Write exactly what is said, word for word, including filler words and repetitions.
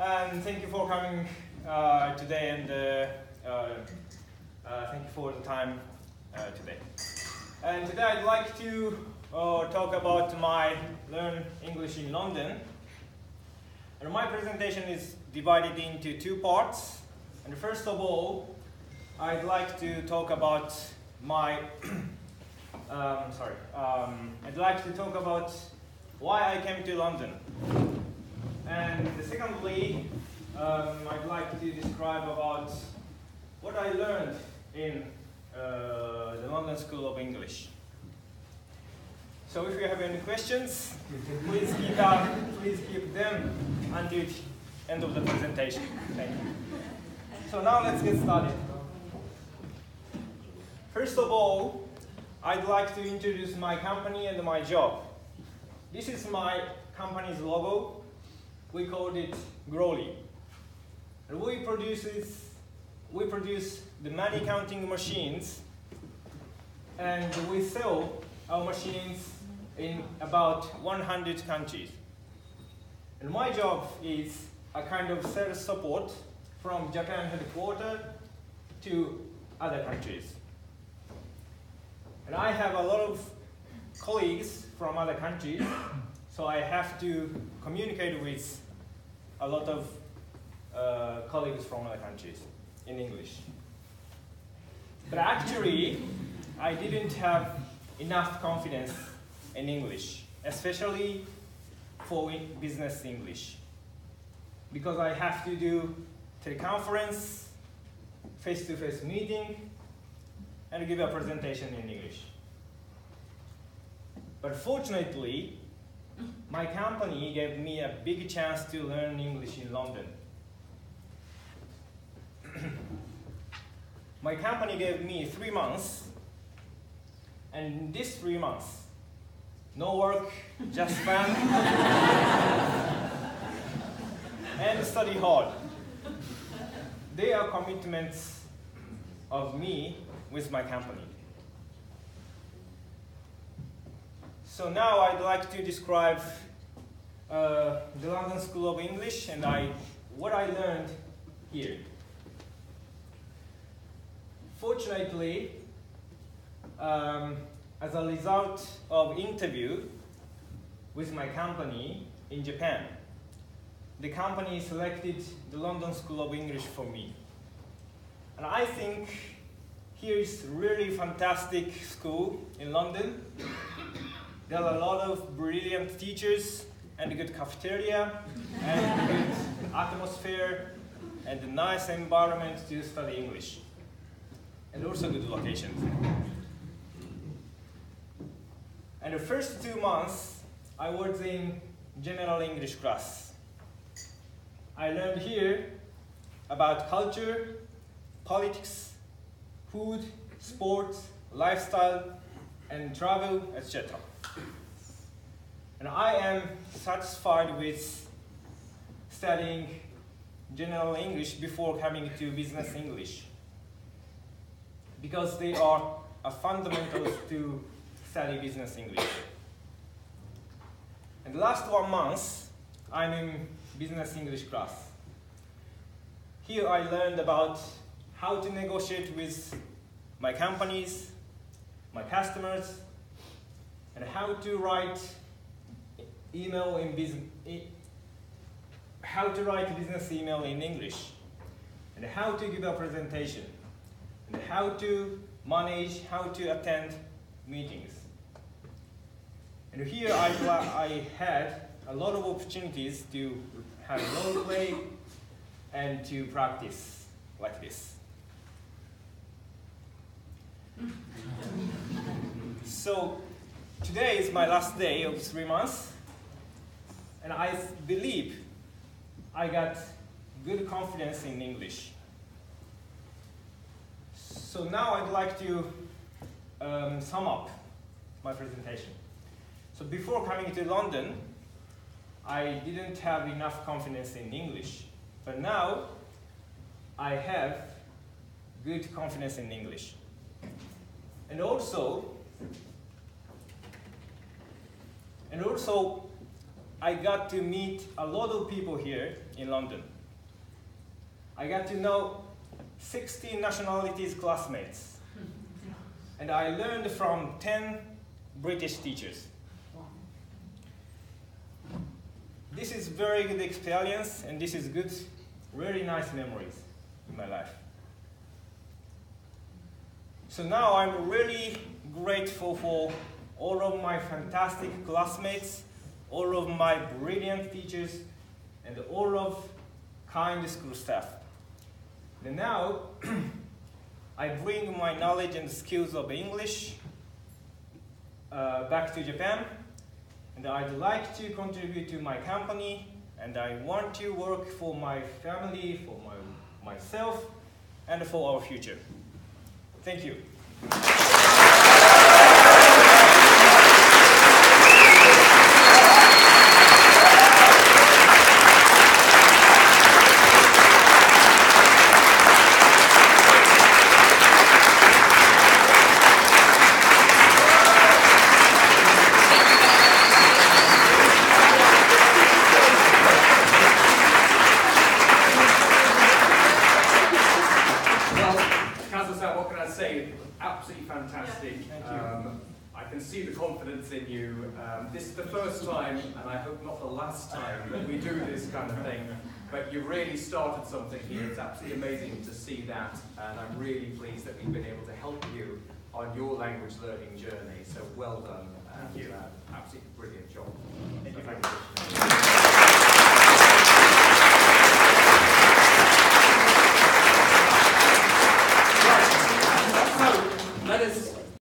and thank you for coming uh, today, and uh, uh, uh, thank you for the time uh, today. And today I'd like to uh, talk about my Learn English in London. And my presentation is divided into two parts. And first of all, I'd like to talk about my um, sorry. Um, I'd like to talk about why I came to London. And secondly, um, I'd like to describe about what I learned in uh, the London School of English. So if you have any questions, please keep up, please keep them until the end of the presentation. Thank you. So now let's get started. First of all, I'd like to introduce my company and my job. This is my company's logo. We called it Groly. And we produces, we produce the money counting machines, and we sell our machines in about one hundred countries. And my job is a kind of sales support from Japan headquarters to other countries. And I have a lot of colleagues from other countries, so I have to communicate with a lot of uh, colleagues from other countries in English. But actually, I didn't have enough confidence in English, especially for business English, because I have to do teleconference, face-to-face meeting, and give a presentation in English. But fortunately, my company gave me a big chance to learn English in London. My company gave me three months, and in these three months, no work, just fun, and study hard. They are commitments of me with my company. So now I'd like to describe uh, the London School of English and I, what I learned here. Fortunately, um, as a result of interview with my company in Japan, the company selected the London School of English for me. And I think here is really fantastic school in London. There are a lot of brilliant teachers and a good cafeteria and a good atmosphere and a nice environment to study English. And also good locations. And the first two months I was in general English class. I learned here about culture, politics, food, sports, lifestyle, and travel, et cetera. And I am satisfied with studying general English before coming to business English, because they are a fundamentals to study business English. And the last one month, I'm in business English class. Here I learned about how to negotiate with my companies, my customers, and how to write email in business, how to write business email in English, and how to give a presentation, and how to manage, how to attend meetings. And here I, I had a lot of opportunities to have role play and to practice like this. So today is my last day of three months, and I believe I got good confidence in English. So now I'd like to um, sum up my presentation. So before coming to London, I didn't have enough confidence in English, but now I have good confidence in English. And also, and also I got to meet a lot of people here in London. I got to know sixty nationalities classmates. And I learned from ten British teachers. This is very good experience, and this is good, really nice memories in my life. So now I'm really grateful for all of my fantastic classmates, all of my brilliant teachers, and all of kind school staff. And now, I bring my knowledge and skills of English uh, back to Japan, and I'd like to contribute to my company, and I want to work for my family, for my, myself, and for our future. Thank you. In you. Um, this is the first time, and I hope not the last time, that we do this kind of thing, but you really started something here. It's absolutely amazing to see that, and I'm really pleased that we've been able to help you on your language learning journey, so well done. Thank you. Uh, absolutely brilliant job. Thank you. So thank you.